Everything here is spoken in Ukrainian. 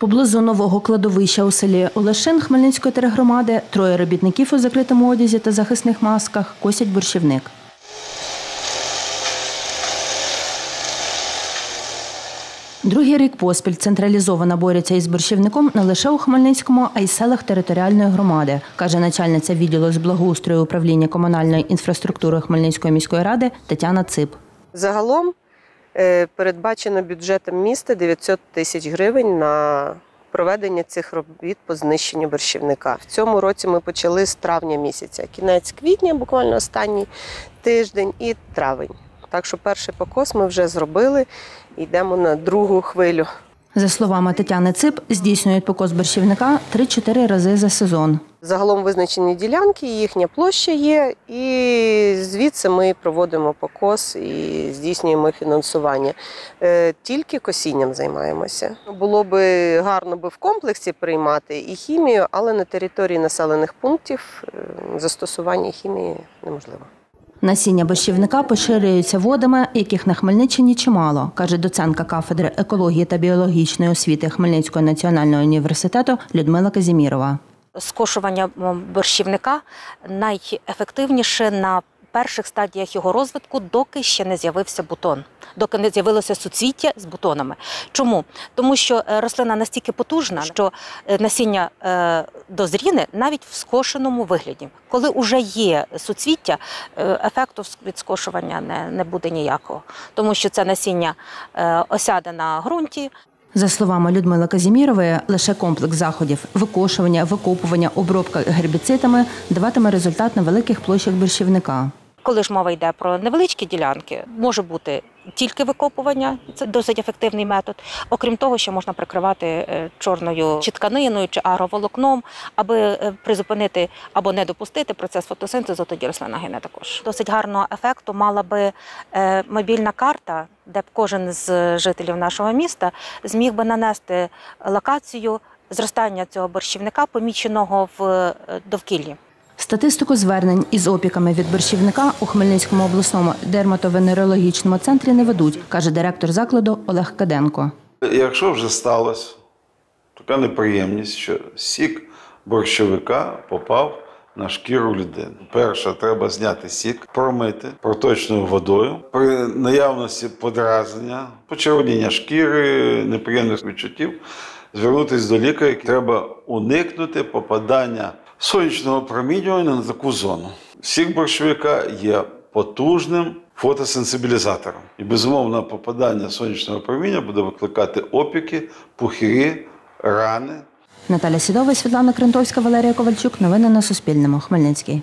Поблизу нового кладовища у селі Олешин Хмельницької тергромади троє робітників у закритому одязі та захисних масках косять борщівник. Другий рік поспіль централізовано борються із борщівником не лише у Хмельницькому, а й селах територіальної громади, каже начальниця відділу з благоустрою управління комунальної інфраструктури Хмельницької міської ради Тетяна Циб. Загалом передбачено бюджетом міста 900 тисяч гривень на проведення цих робіт по знищенню борщівника. В цьому році ми почали з травня місяця, кінець квітня, буквально останній тиждень, і травень. Так що перший покос ми вже зробили, йдемо на другу хвилю. За словами Тетяни Циб, здійснюють покос борщівника 3-4 рази за сезон. Загалом визначені ділянки, їхня площа є, і звідси ми проводимо покос і здійснюємо фінансування. Тільки косінням займаємося. Було б гарно в комплексі приймати і хімію, але на території населених пунктів застосування хімії неможливо. Насіння борщівника поширюється водами, яких на Хмельниччині чимало, каже доцентка кафедри екології та біологічної освіти Хмельницького національного університету Людмила Казімірова. Скошування борщівника найефективніше на перших стадіях його розвитку, доки ще не з'явився бутон, доки не з'явилося суцвіття з бутонами. Чому? Тому що рослина настільки потужна, що насіння дозріне навіть в скошеному вигляді. Коли вже є суцвіття, ефекту від скошування не буде ніякого, тому що це насіння осяде на ґрунті. За словами Людмили Казімірової, лише комплекс заходів – викошування, викопування, обробка гербіцидами – даватиме результат на великих площах борщівника. Коли ж мова йде про невеличкі ділянки, може бути тільки викопування, це досить ефективний метод. Окрім того, що можна прикривати чорною чи тканиною, чи агроволокном, аби призупинити або не допустити процес фотосинтезу, тоді рослина гине також. Досить гарного ефекту мала би мобільна карта, де б кожен з жителів нашого міста зміг би нанести локацію зростання цього борщівника, поміченого в довкіллі. Статистику звернень із опіками від борщівника у Хмельницькому обласному дерматовенерологічному центрі не ведуть, каже директор закладу Олег Каденко. Якщо вже сталася така неприємність, що сік борщовика попав на шкіру людини. Перше, треба зняти сік, промити проточною водою. При наявності подразнення, почервоніння шкіри, неприємних відчуттів, звернутися до лікаря. Треба уникнути попадання сонячного промінювання на таку зону. Сік борщовика є потужним фотосенсибілізатором. І, безумовно, попадання сонячного проміння буде викликати опіки, пухирі, рани. Наталя Сідова, Світлана Крентовська, Валерія Ковальчук. Новини на Суспільному. Хмельницький.